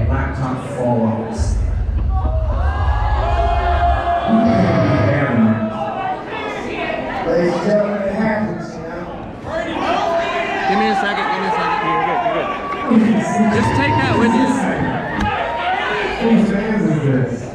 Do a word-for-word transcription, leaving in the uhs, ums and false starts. at Blacktop Fallouts. Ladies and gentlemen, it happens, you know? Give me a second, give me a second. You're good, you're good. Just take that with you. Whose fans is this?